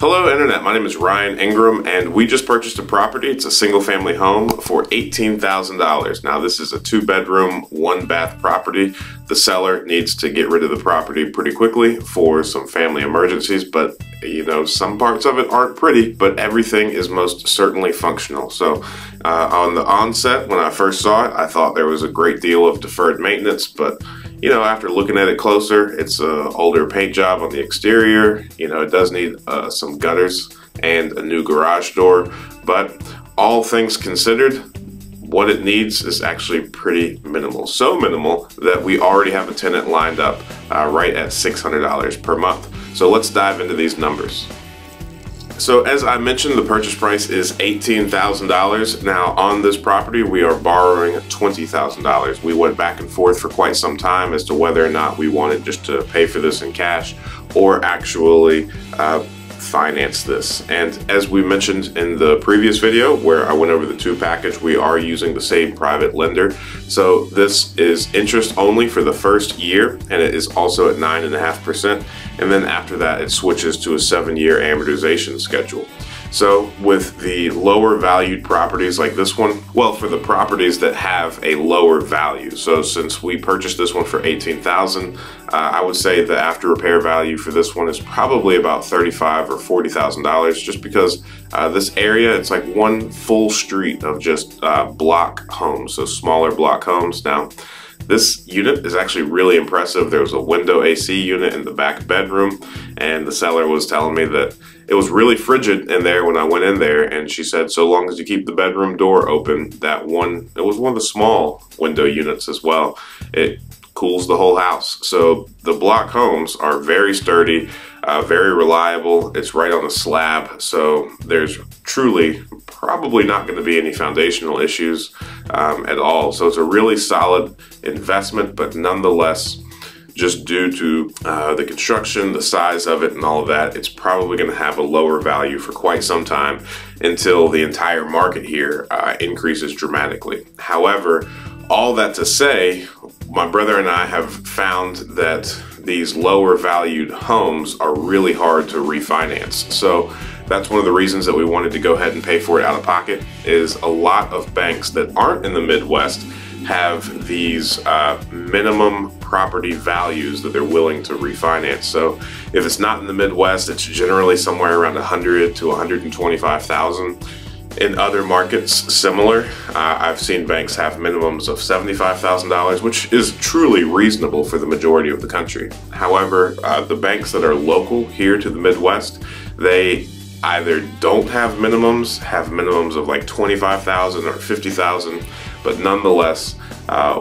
Hello Internet, my name is Ryan Ingram and we just purchased a property. It's a single family home for $18,000. Now this is a 2-bedroom, 1-bath property. The seller needs to get rid of the property pretty quickly for some family emergencies, but you know, some parts of it aren't pretty, but everything is most certainly functional. So on the onset, when I first saw it, I thought there was a great deal of deferred maintenance, but you know, after looking at it closer, it's an older paint job on the exterior. You know, it does need some gutters and a new garage door, but all things considered, what it needs is actually pretty minimal. So minimal that we already have a tenant lined up right at $600 per month. So let's dive into these numbers. So as I mentioned, the purchase price is $18,000. Now on this property, we are borrowing $20,000. We went back and forth for quite some time as to whether or not we wanted just to pay for this in cash or actually finance this. And as we mentioned in the previous video where I went over the 2 package, we are using the same private lender. So this is interest only for the first year, and it is also at 9.5%. And then after that, it switches to a 7-year amortization schedule. So with the lower valued properties like this one, well, for the properties that have a lower value. So since we purchased this one for $18,000, I would say the after repair value for this one is probably about $35,000 or $40,000, just because this area, it's like one full street of just block homes, so smaller block homes. Now, this unit is actually really impressive. There was a window AC unit in the back bedroom, and the seller was telling me that it was really frigid in there when I went in there, and she said so long as you keep the bedroom door open, that one, it was one of the small window units as well, it cools the whole house. So the block homes are very sturdy, very reliable. It's right on a slab, so there's truly probably not going to be any foundational issues at all. So it's a really solid investment, but nonetheless, just due to the construction, the size of it and all of that, it's probably going to have a lower value for quite some time until the entire market here increases dramatically. However, all that to say, my brother and I have found that these lower valued homes are really hard to refinance. So that's one of the reasons that we wanted to go ahead and pay for it out of pocket, is a lot of banks that aren't in the Midwest have these minimum property values that they're willing to refinance. So if it's not in the Midwest, it's generally somewhere around $100,000 to $125,000. In other markets similar, I've seen banks have minimums of $75,000, which is truly reasonable for the majority of the country. However, the banks that are local here to the Midwest, they either don't have minimums of like $25,000 or $50,000, but nonetheless,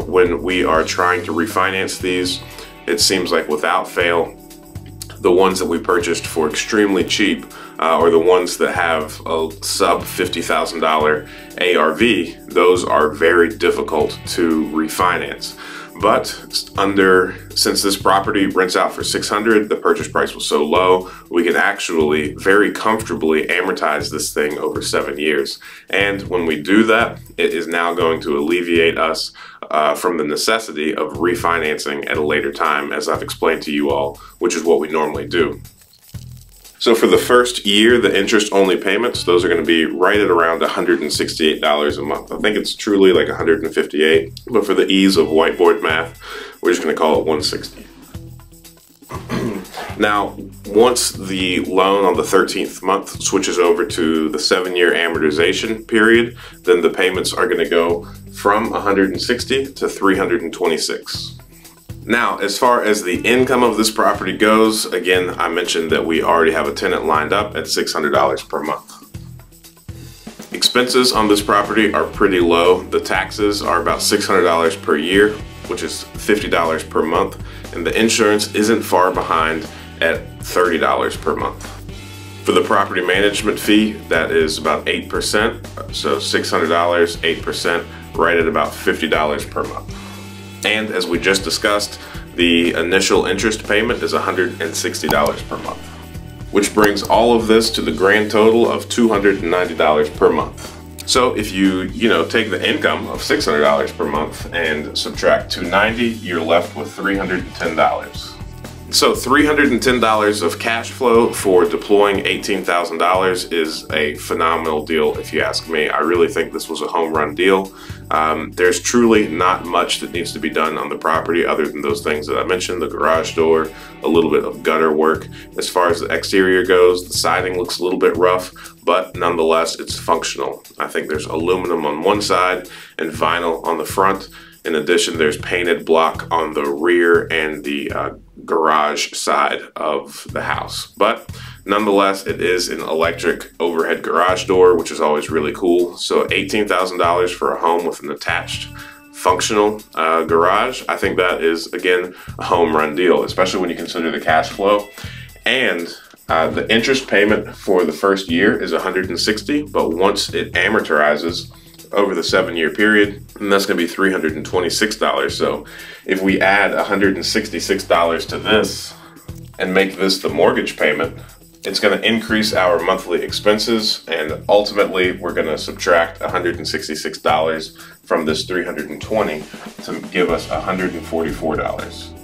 when we are trying to refinance these, it seems like without fail, the ones that we purchased for extremely cheap or the ones that have a sub $50,000 ARV, those are very difficult to refinance. But since this property rents out for $600, the purchase price was so low, we can actually very comfortably amortize this thing over 7 years. And when we do that, it is now going to alleviate us from the necessity of refinancing at a later time, as I've explained to you all, which is what we normally do. So for the first year, the interest-only payments, those are going to be right at around $168 a month. I think it's truly like $158, but for the ease of whiteboard math, we're just going to call it $160. Now, once the loan on the 13th month switches over to the 7-year amortization period, then the payments are going to go from $160 to $326. Now, as far as the income of this property goes, again, I mentioned that we already have a tenant lined up at $600 per month. Expenses on this property are pretty low. The taxes are about $600 per year, which is $50 per month, and the insurance isn't far behind at $30 per month. For the property management fee, that is about 8%, so $600, 8%, right at about $50 per month. And as we just discussed, the initial interest payment is $160 per month, which brings all of this to the grand total of $290 per month. So if you take the income of $600 per month and subtract $290, you're left with $310. So $310 of cash flow for deploying $18,000 is a phenomenal deal, if you ask me. I really think this was a home run deal. There's truly not much that needs to be done on the property other than those things that I mentioned, the garage door, a little bit of gutter work. As far as the exterior goes, the siding looks a little bit rough, but nonetheless, it's functional. I think there's aluminum on one side and vinyl on the front. In addition, there's painted block on the rear and the garage side of the house. But nonetheless, it is an electric overhead garage door, which is always really cool. So $18,000 for a home with an attached functional garage, I think that is, again, a home run deal, especially when you consider the cash flow. And the interest payment for the first year is $160, but once it amortizes over the 7-year period, and that's going to be $326. So if we add $166 to this and make this the mortgage payment, it's going to increase our monthly expenses, and ultimately we're going to subtract $166 from this $320 to give us $144.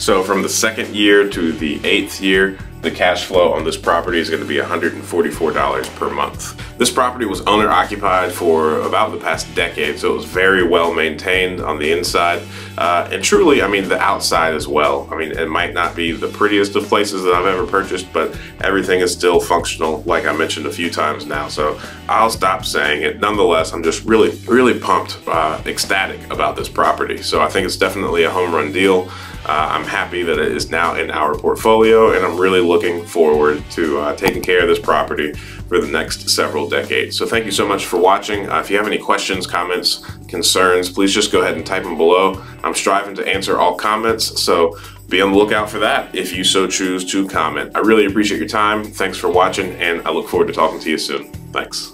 So from the second year to the 8th year, the cash flow on this property is going to be $144 per month. This property was owner-occupied for about the past decade, so it was very well maintained on the inside, and truly, I mean, the outside as well. I mean, it might not be the prettiest of places that I've ever purchased, but everything is still functional, like I mentioned a few times now, so I'll stop saying it. Nonetheless, I'm just really, really pumped, ecstatic about this property. So I think it's definitely a home run deal. I'm happy that it is now in our portfolio, and I'm really looking forward to taking care of this property for the next several decades. So thank you so much for watching. If you have any questions, comments, concerns, please just go ahead and type them below. I'm striving to answer all comments, so be on the lookout for that if you so choose to comment. I really appreciate your time. Thanks for watching, and I look forward to talking to you soon. Thanks.